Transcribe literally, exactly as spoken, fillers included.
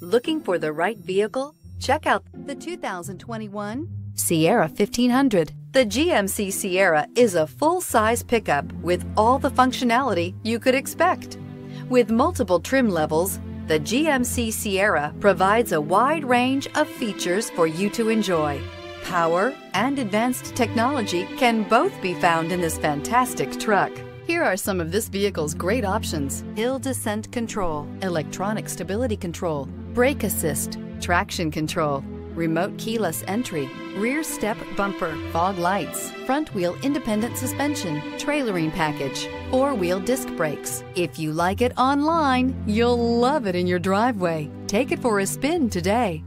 Looking for the right vehicle? Check out the two thousand twenty-one Sierra fifteen hundred. The G M C Sierra is a full-size pickup with all the functionality you could expect. With multiple trim levels, the G M C Sierra provides a wide range of features for you to enjoy. Power and advanced technology can both be found in this fantastic truck. Here are some of this vehicle's great options: hill descent control, electronic stability control, brake assist, traction control, remote keyless entry, rear step bumper, fog lights, front wheel independent suspension, trailering package, four-wheel disc brakes. If you like it online, you'll love it in your driveway. Take it for a spin today.